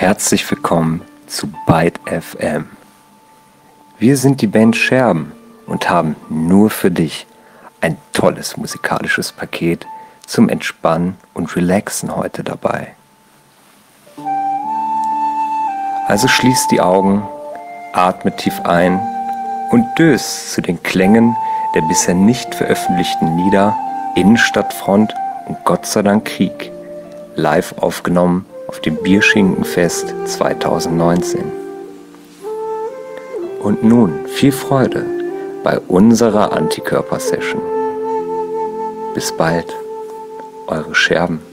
Herzlich willkommen zu Byte FM. Wir sind die Band Scherben und haben nur für dich ein tolles musikalisches Paket zum Entspannen und Relaxen heute dabei. Also schließ die Augen, atme tief ein und döst zu den Klängen der bisher nicht veröffentlichten Lieder Innenstadtfront und Gott sei Dank Krieg, live aufgenommen auf dem Bierschinkenfest 2019. Und nun viel Freude bei unserer Antikörper-Session. Bis bald, eure Scherben.